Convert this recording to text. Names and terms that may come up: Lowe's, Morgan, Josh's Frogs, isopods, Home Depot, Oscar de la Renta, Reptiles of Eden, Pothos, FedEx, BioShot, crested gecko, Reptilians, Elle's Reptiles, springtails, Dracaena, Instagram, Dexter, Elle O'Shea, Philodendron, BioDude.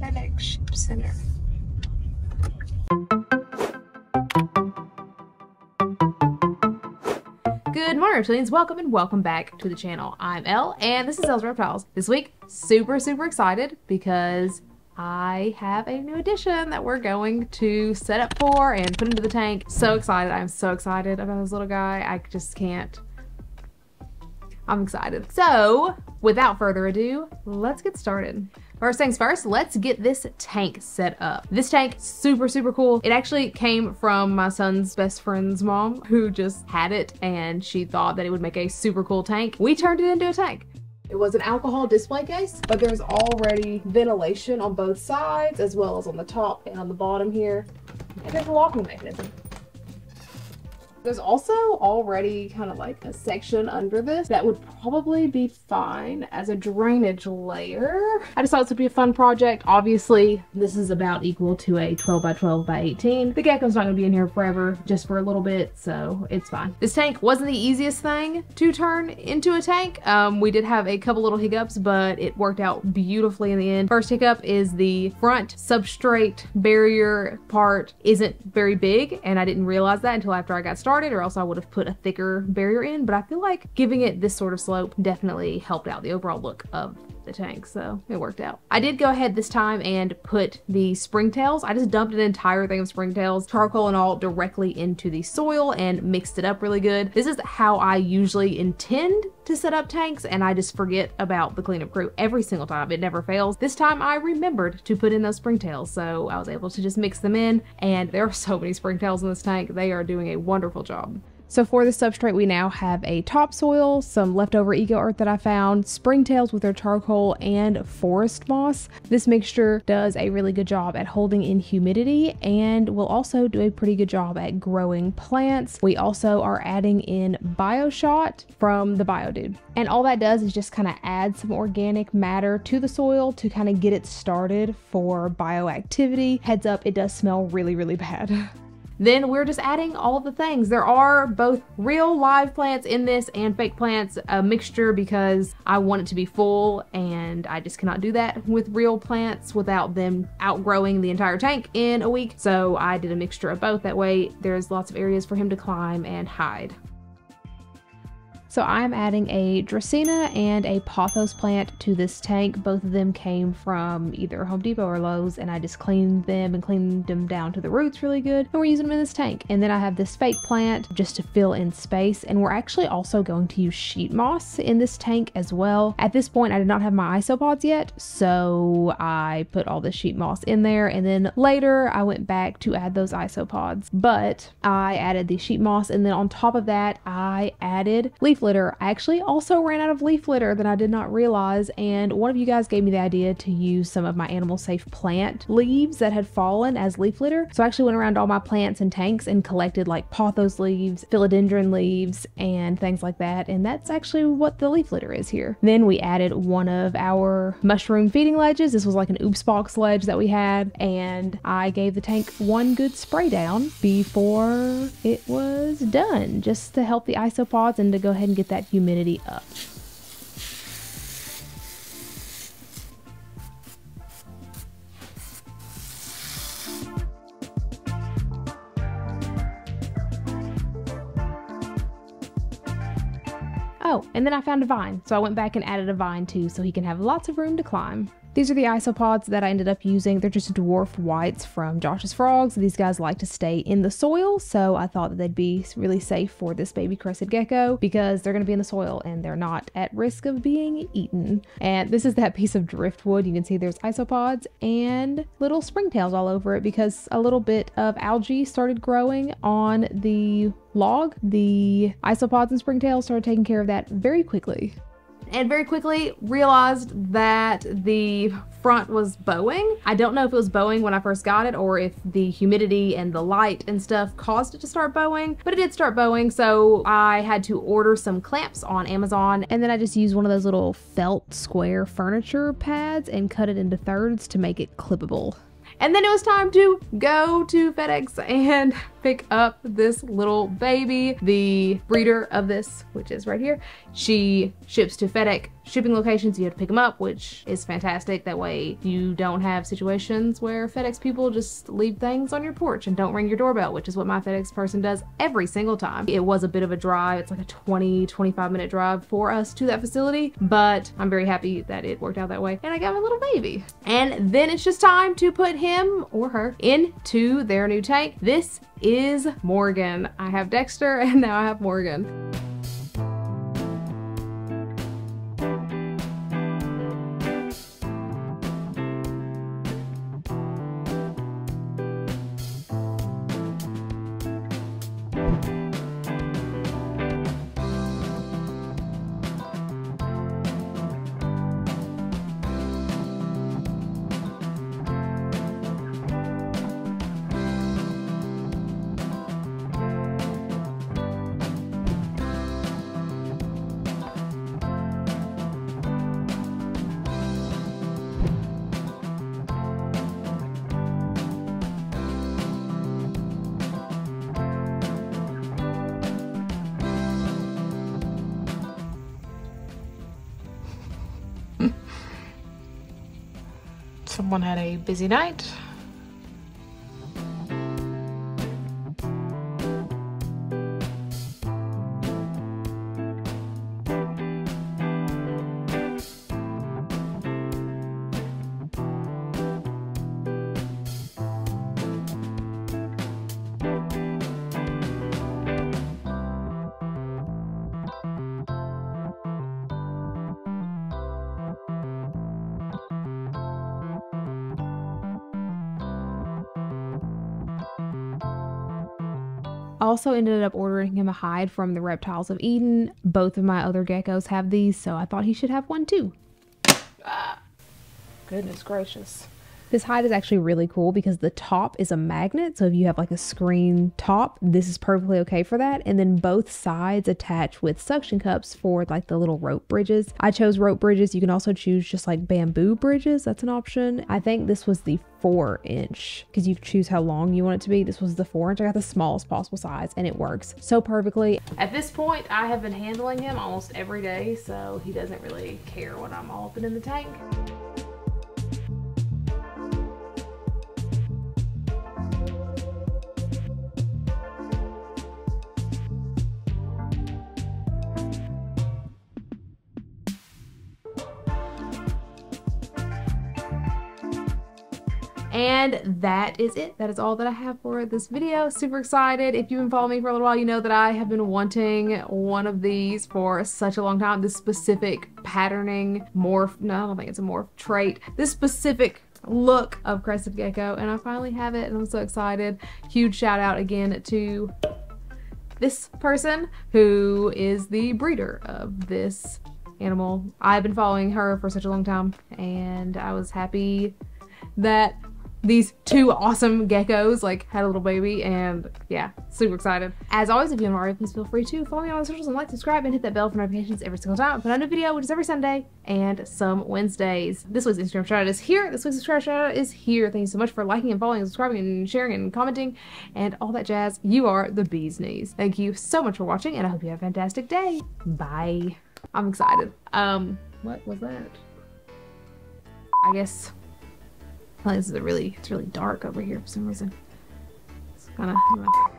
FedEx Ship Center. Good morning, reptilians. Welcome and welcome back to the channel. I'm Elle, and this is Elle's Reptiles. This week, super excited because I have a new addition that we're going to set up for and put into the tank. So excited. I'm so excited about this little guy. I just can't. I'm excited. So without further ado, let's get started. First things first, let's get this tank set up. This tank, super cool. It actually came from my son's best friend's mom who just had it, and she thought that it would make a super cool tank. We turned it into a tank. It was an alcohol display case, but there's already ventilation on both sides as well as on the top and on the bottom here. And there's a locking mechanism. There's also already kind of like a section under this that would probably be fine as a drainage layer. I just thought this would be a fun project. Obviously, this is about equal to a 12 by 12 by 18. The gecko's not gonna be in here forever, just for a little bit, so it's fine. This tank wasn't the easiest thing to turn into a tank. We did have a couple little hiccups, but it worked out beautifully in the end. First hiccup is the front substrate barrier part isn't very big, and I didn't realize that until after I got started, or else I would have put a thicker barrier in, but I feel like giving it this sort of slope definitely helped out the overall look of the tank, so it worked out. I did go ahead this time and put the springtails. I just dumped an entire thing of springtails, charcoal and all, directly into the soil and mixed it up really good. This is how I usually intend to set up tanks, and I just forget about the cleanup crew every single time. It never fails. This time I remembered to put in those springtails, so I was able to just mix them in, and there are so many springtails in this tank. They are doing a wonderful job. So for the substrate, we now have a topsoil, some leftover eco earth that I found, springtails with their charcoal, and forest moss. This mixture does a really good job at holding in humidity and will also do a pretty good job at growing plants. We also are adding in BioShot from the BioDude. And all that does is just kind of add some organic matter to the soil to kind of get it started for bioactivity. Heads up, it does smell really bad. Then we're just adding all of the things. There are both real live plants in this and fake plants, a mixture, because I want it to be full and I just cannot do that with real plants without them outgrowing the entire tank in a week. So I did a mixture of both. That way there's lots of areas for him to climb and hide. So I'm adding a Dracaena and a Pothos plant to this tank. Both of them came from either Home Depot or Lowe's, and I just cleaned them and cleaned them down to the roots really good, and we're using them in this tank. And then I have this fake plant just to fill in space, and we're actually also going to use sheet moss in this tank as well. At this point, I did not have my isopods yet, so I put all the sheet moss in there, and then later I went back to add those isopods. But I added the sheet moss, and then on top of that, I added leaf litter. I actually also ran out of leaf litter that I did not realize, and one of you guys gave me the idea to use some of my animal safe plant leaves that had fallen as leaf litter. So I actually went around all my plants and tanks and collected like pothos leaves, philodendron leaves, and things like that, and that's actually what the leaf litter is here. Then we added one of our mushroom feeding ledges. This was like an oops box ledge that we had, and I gave the tank one good spray down before it was done, just to help the isopods and to go ahead and get that humidity up. Oh, and then I found a vine, so I went back and added a vine too, so he can have lots of room to climb. These are the isopods that I ended up using. They're just dwarf whites from Josh's Frogs. These guys like to stay in the soil, so I thought that they'd be really safe for this baby crested gecko because they're gonna be in the soil and they're not at risk of being eaten. And this is that piece of driftwood. You can see there's isopods and little springtails all over it because a little bit of algae started growing on the log. The isopods and springtails started taking care of that very quickly. And very quickly realized that the front was bowing. I don't know if it was bowing when I first got it or if the humidity and the light and stuff caused it to start bowing, but it did start bowing, so I had to order some clamps on Amazon, and then I just used one of those little felt square furniture pads and cut it into thirds to make it clippable. And then it was time to go to FedEx and pick up this little baby. The breeder of this, which is right here, she ships to FedEx shipping locations. You have to pick them up, which is fantastic. That way you don't have situations where FedEx people just leave things on your porch and don't ring your doorbell, which is what my FedEx person does every single time. It was a bit of a drive. It's like a 20-25 minute drive for us to that facility, but I'm very happy that it worked out that way. And I got my little baby. And then it's just time to put him or her into their new tank. This is Morgan. I have Dexter and now I have Morgan. Someone had a busy night. Also ended up ordering him a hide from the Reptiles of Eden. Both of my other geckos have these, so I thought he should have one too. Ah, goodness gracious. This hide is actually really cool because the top is a magnet, so if you have like a screen top, this is perfectly okay for that. And then both sides attach with suction cups for like the little rope bridges. I chose rope bridges. You can also choose just like bamboo bridges. That's an option. I think this was the 4-inch because you choose how long you want it to be. This was the 4-inch. I got the smallest possible size and it works so perfectly. At this point, I have been handling him almost every day, so he doesn't really care when I'm all up and in the tank. And that is it. That is all that I have for this video. Super excited. If you've been following me for a little while, you know that I have been wanting one of these for such a long time. This specific patterning morph, no, I don't think it's a morph trait. This specific look of crested gecko, and I finally have it and I'm so excited. Huge shout out again to this person who is the breeder of this animal. I've been following her for such a long time and I was happy that these two awesome geckos like had a little baby, and yeah, super excited. As always, if you haven't already, please feel free to follow me on the socials and like, subscribe, and hit that bell for notifications every single time I put out a new video, which is every Sunday and some Wednesdays. This week's Instagram shout out is here. This week's subscribe shout out is here. Thank you so much for liking and following and subscribing and sharing and commenting and all that jazz. You are the bee's knees. Thank you so much for watching, and I hope you have a fantastic day. Bye. I'm excited. What was that? I guess. This is it's really dark over here for some reason. It's kind of.